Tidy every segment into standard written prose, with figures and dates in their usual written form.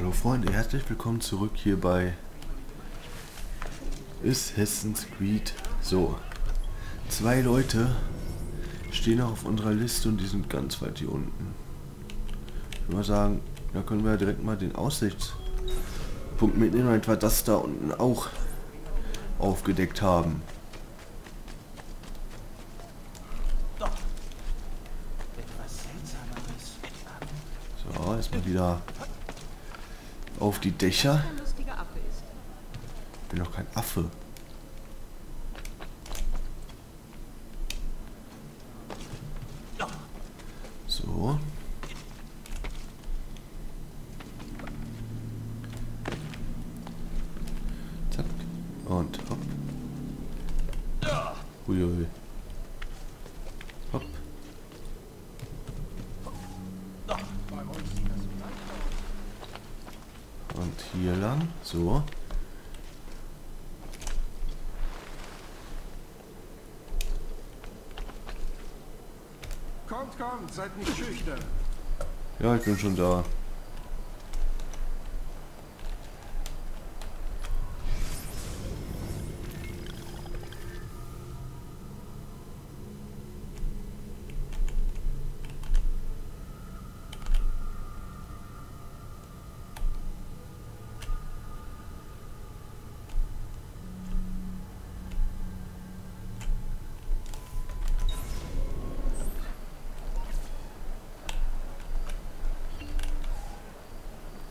Hallo Freunde, herzlich willkommen zurück hier bei Assassin's Creed. So, zwei Leute stehen noch auf unserer Liste und die sind ganz weit hier unten. Ich würde mal sagen, da können wir direkt mal den Aussichtspunkt mitnehmen, weil wir das da unten auch aufgedeckt haben. So, erstmal wieder auf die Dächer. Ich bin doch kein Affe. So. Zack. Und hopp. Uiui. Hopp. Und hier lang. So. Kommt, kommt, seid nicht schüchtern. Ja, ich bin schon da.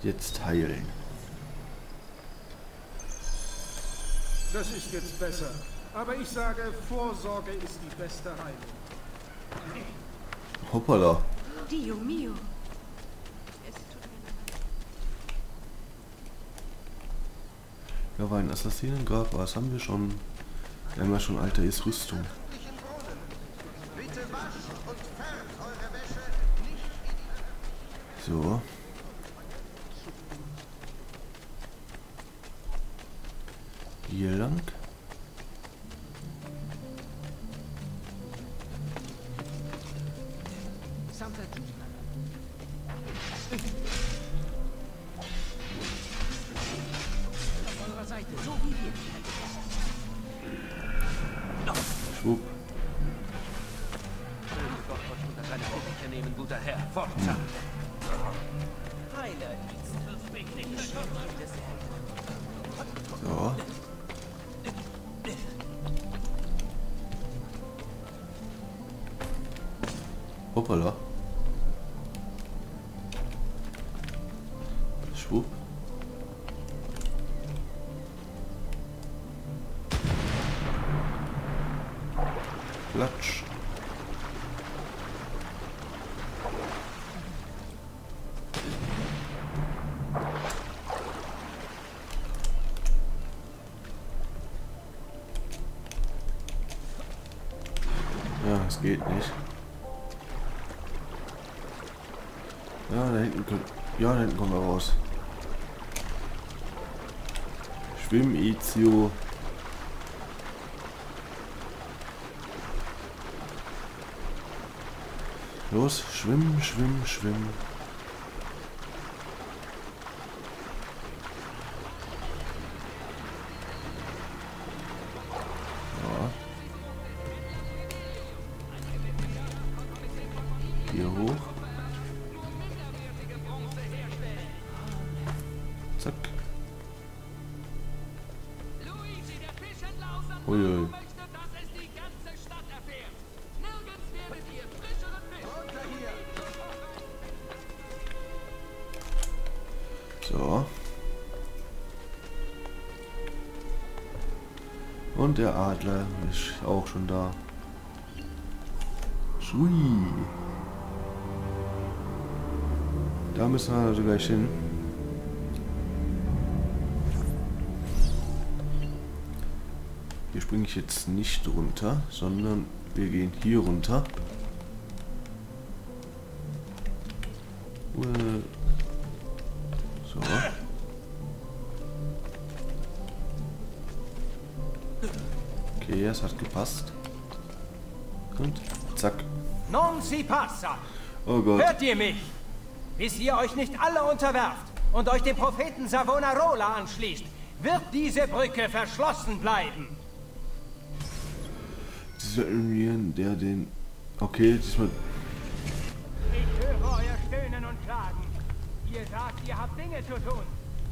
Jetzt heilen. Das ist jetzt besser. Aber ich sage, Vorsorge ist die beste Heilung. Hoppala. Dio mio. Ja, war ein Assassinengrab, aber das haben wir schon. Wir haben ja schon alte Rüstung. So. Hier lang. Schwupp. So. Hoppala. Schwupp. Klatsch. Ja, es geht nicht. Ja, da hinten kommen wir raus. Schwimm, Ezio. Los, schwimmen, schwimmen, schwimmen. Ja. Hier hoch. Zack. Uiui. So. Und der Adler ist auch schon da. Schui. Da müssen wir also gleich hin. Hier springe ich jetzt nicht runter, sondern wir gehen hier runter. So. Okay, es hat gepasst. Und zack. Non si passa. Oh Gott. Hört ihr mich? Bis ihr euch nicht alle unterwerft, und euch dem Propheten Savonarola anschließt, wird diese Brücke verschlossen bleiben. Dieser Alien, der den... Okay, diesmal... Ich höre euer Stöhnen und Klagen. Ihr sagt, ihr habt Dinge zu tun,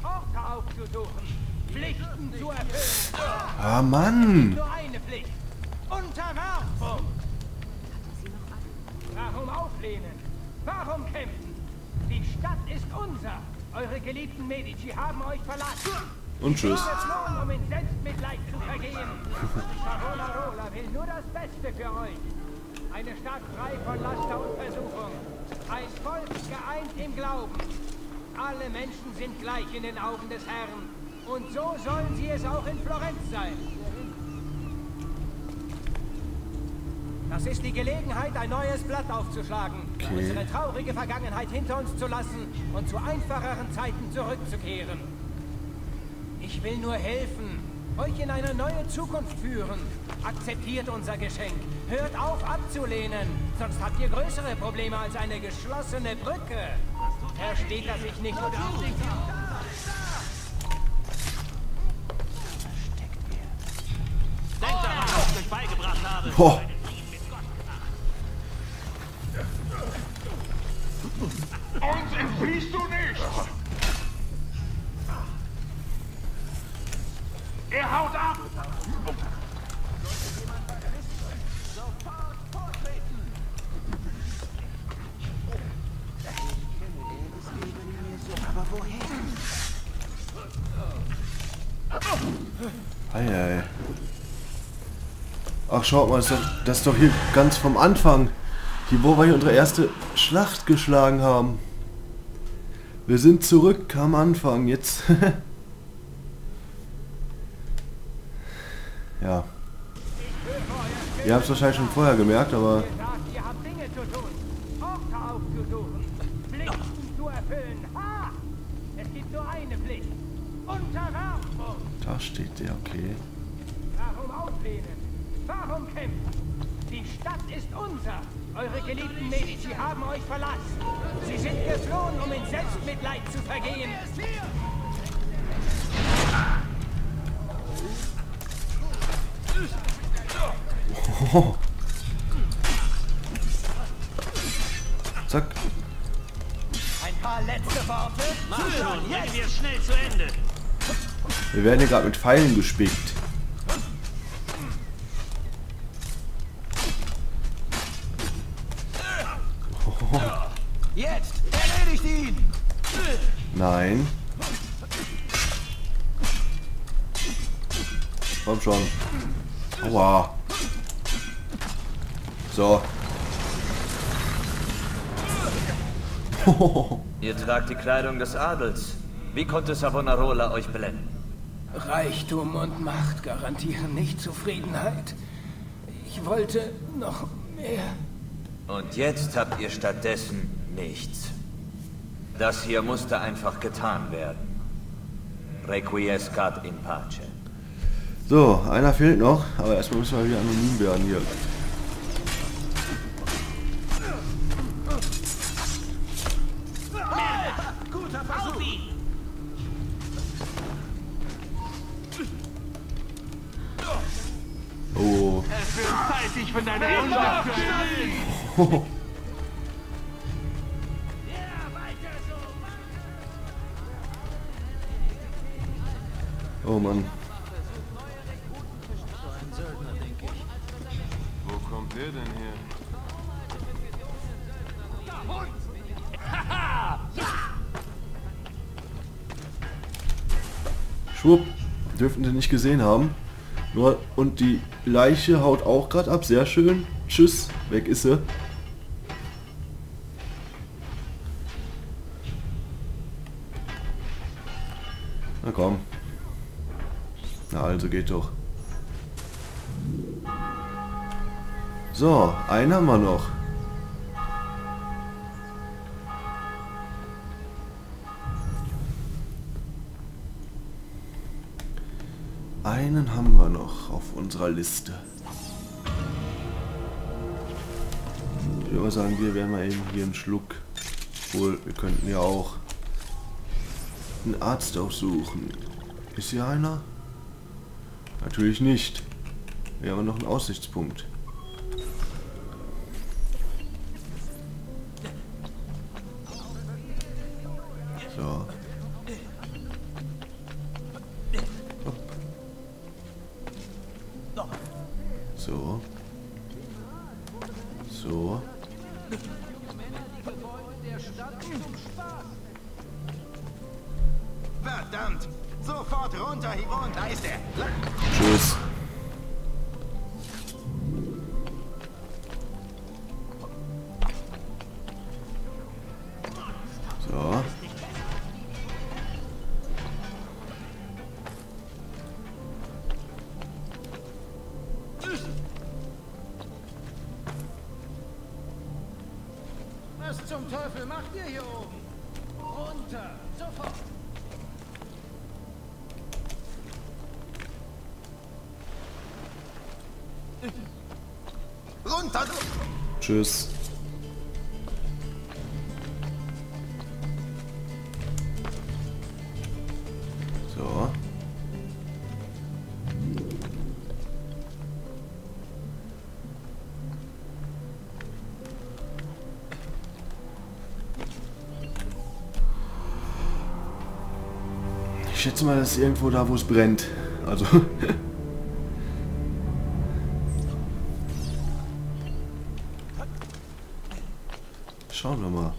Orte aufzusuchen, Pflichten zu erfüllen. Ah, Mann! Nur eine Pflicht. Unterwerfung! Warum auflehnen? Warum kämpfen? Die Stadt ist unser. Eure geliebten Medici haben euch verlassen. Und tschüss. Um in Selbstmitleid zu vergehen. Savonarola will nur das Beste für euch. Eine Stadt frei von Laster und Versuchung. Ein Volk geeint im Glauben. Alle Menschen sind gleich in den Augen des Herrn. Und so sollen sie es auch in Florenz sein. Das ist die Gelegenheit, ein neues Blatt aufzuschlagen, okay. Unsere traurige Vergangenheit hinter uns zu lassen und zu einfacheren Zeiten zurückzukehren. Ich will nur helfen, euch in eine neue Zukunft führen. Akzeptiert unser Geschenk. Hört auf abzulehnen, sonst habt ihr größere Probleme als eine geschlossene Brücke. Versteht, dass ich nicht... Denkt daran, was ich euch beigebracht habe. Boah. Uns entfliehst du nicht! Er haut ab! Sollte jemand verrissen, sofort vortreten! Ich kenne das Leben hier so, aber wohin? Ei, ei. Ach, schaut mal, das ist doch hier ganz vom Anfang. Hier, wo wir hier unsere erste Schlacht geschlagen haben. Wir sind zurück am Anfang jetzt. Ja. Ihr habt es wahrscheinlich schon vorher gemerkt, aber... Ihr habt Dinge zu tun, Orte aufzusuchen, Pflichten zu erfüllen. Ha! Es gibt nur eine Pflicht. Unterwerfung! Da steht der, okay. Warum auflehnen? Warum kämpfen? Die Stadt ist unser. Eure geliebten Medici haben euch verlassen. Sie sind geflohen, um in Selbstmitleid zu vergehen. Oh. Zack. Ein paar letzte Worte. Mach schon, jetzt wir schnell zu Ende. Wir werden hier gerade mit Pfeilen gespickt. Jetzt erledigt ihn! Nein. Komm schon. Aua. So. Ihr tragt die Kleidung des Adels. Wie konnte Savonarola euch blenden? Reichtum und Macht garantieren nicht Zufriedenheit. Ich wollte noch mehr. Und jetzt habt ihr stattdessen... nichts. Das hier musste einfach getan werden. Requiescat in pace. So, einer fehlt noch, aber erstmal müssen wir wieder anonym werden hier. Guter Versuch. Oh. Es wird Zeit, dich von deiner Unmacht zu erlösen. Oh Mann. Wo kommt der denn her? Schwupp. Dürften sie nicht gesehen haben. Nur, und die Leiche haut auch gerade ab. Sehr schön. Tschüss. Weg ist sie. Na komm. Na also, geht doch. So, einen haben wir noch. Einen haben wir noch auf unserer Liste. Ich würde mal sagen, wir werden mal eben hier einen Schluck holen. Wir könnten ja auch einen Arzt aufsuchen. Ist hier einer? Natürlich nicht. Wir haben noch einen Aussichtspunkt. So. Hopp. So. So. Verdammt! Sofort runter hier und da ist er. Tschüss. So. Was zum Teufel macht ihr hier oben? Runter, sofort. Runter! Tschüss. So. Ich schätze mal, das ist irgendwo da, wo es brennt. Also... Schauen wir mal.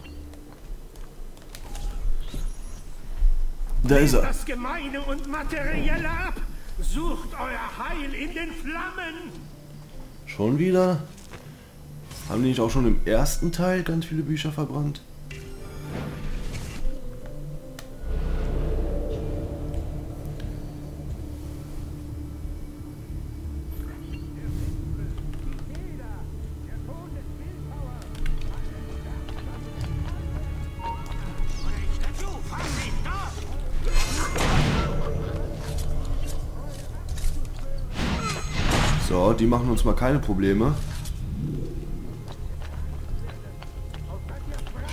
Da ist er. Das Gemeine und Materielle ab. Sucht euer Heil in den Flammen. Schon wieder? Haben die nicht auch schon im ersten Teil ganz viele Bücher verbrannt? So, die machen uns mal keine Probleme.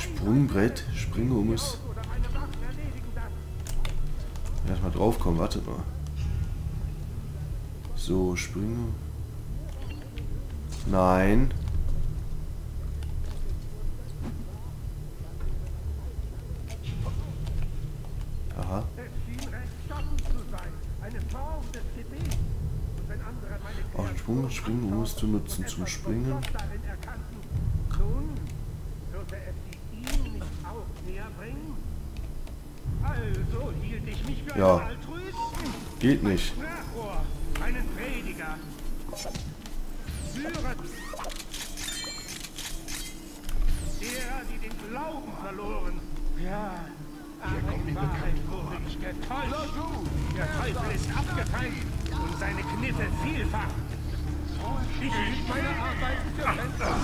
Sprungbrett, springe um es. Erstmal draufkommen, wartet mal. So, springe. Nein. Aha. Auch den Sprung musst du nutzen zum Springen. Ja, geht nicht. Derer, die den Glauben verloren. Ja. Hier kommt die Wahrheit, wurde ich getäuscht. Der Teufel ist abgefallen und seine Kniffe vielfach. Ich will meine Arbeit verwenden.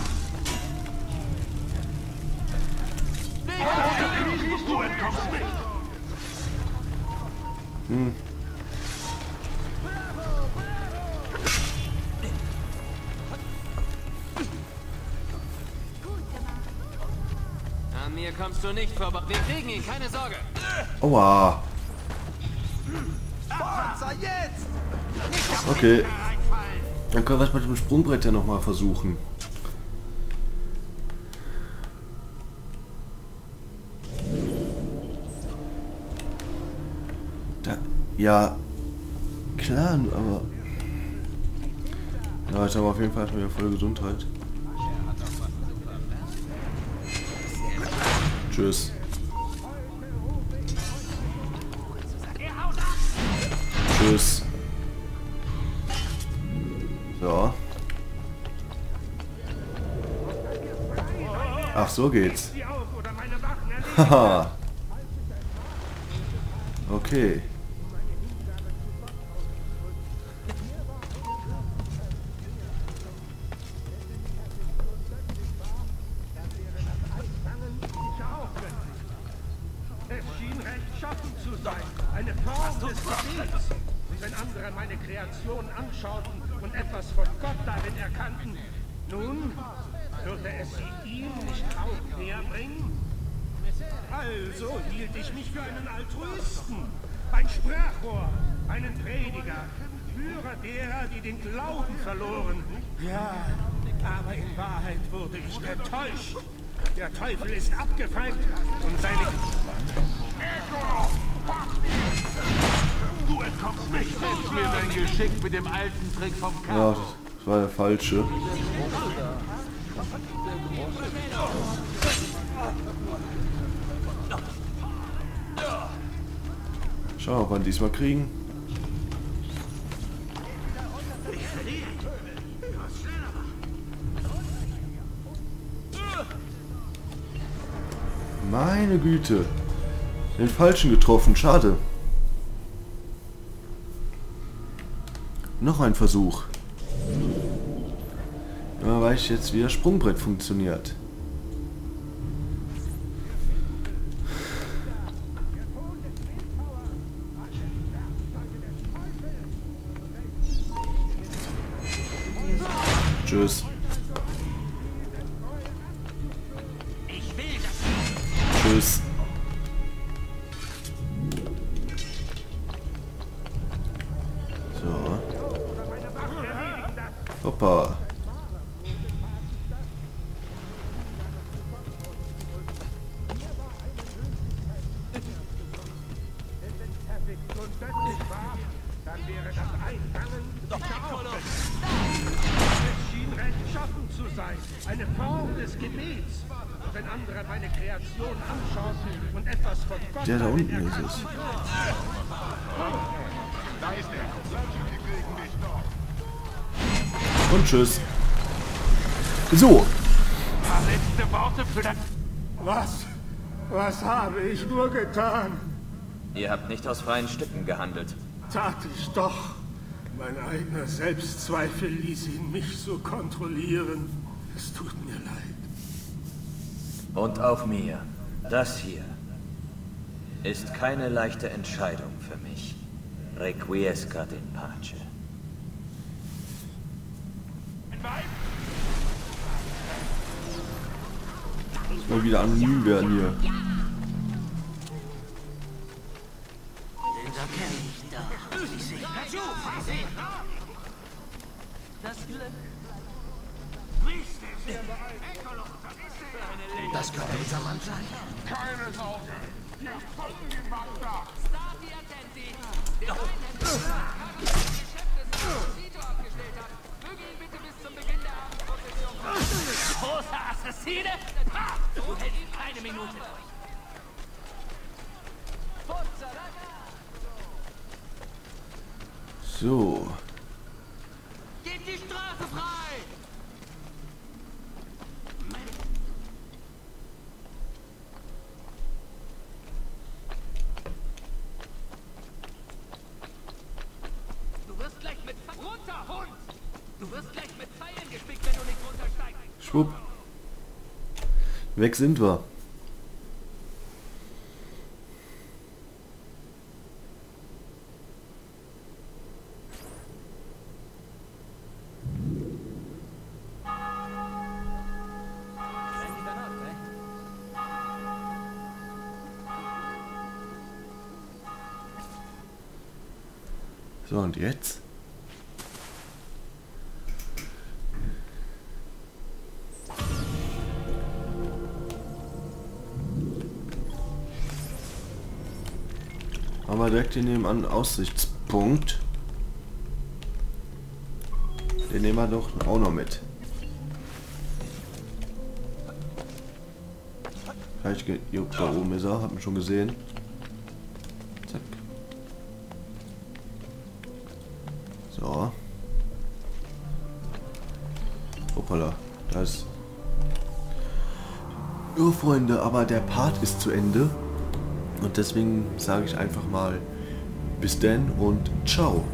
Hier kommst du nicht vorbei. Wir kriegen ihn, keine Sorge. Aua. Okay. Dann können wir es mit dem Sprungbrett ja nochmal versuchen. Da, ja. Klar, aber... Ja, ich habe auf jeden Fall erstmal wieder volle Gesundheit. Tschüss. Tschüss. Ja. Ach, so geht's. Haha. Okay. Wenn andere meine Kreation anschauten und etwas von Gott darin erkannten, nun würde es sie ihm nicht auch näher bringen. Also hielt ich mich für einen Altruisten, ein Sprachrohr, einen Prediger, Führer derer, die den Glauben verloren. Ja, aber in Wahrheit wurde ich getäuscht. Der Teufel ist abgefeilt und seine... Echo! Du entkommst mich! Setz mir dein Geschick mit dem alten Trick vom Kampf. Ja, das war der falsche. Schauen wir, ob wir ihn diesmal kriegen. Meine Güte. Den Falschen getroffen. Schade. Noch ein Versuch. Ja, weiß ich jetzt, wie das Sprungbrett funktioniert. Tschüss. Tschüss. So. Hoppa. Eine Form des Gebets, wenn andere meine Kreation anschauen und etwas von Gott... Der da unten ist es. Und tschüss. So. Was? Was habe ich nur getan? Ihr habt nicht aus freien Stücken gehandelt. Tat ich doch. Mein eigener Selbstzweifel ließ ihn mich so kontrollieren. Es tut mir leid. Und auch mir. Das hier ist keine leichte Entscheidung für mich. Requiescat in pace. Muss mal wieder anonym werden hier. Das Glück. Das könnte unser Mann sein. Keine Sorge. Wir folgen dem Wasser. Stati attenti. Möge ihn bitte bis zum Beginn der Abendprozession. Großer Assassine. So hält ihn eine Minute. So. Geht die Straße frei. Schwupp. Weg sind wir. So, und jetzt? Aber direkt hier nebenan einen Aussichtspunkt. Den nehmen wir doch auch noch mit. Vielleicht geht da oben ist er, hat man schon gesehen. Zack. So. Hoppala, da ist... Jo, Freunde, aber der Part ist zu Ende. Und deswegen sage ich einfach mal bis denn und ciao.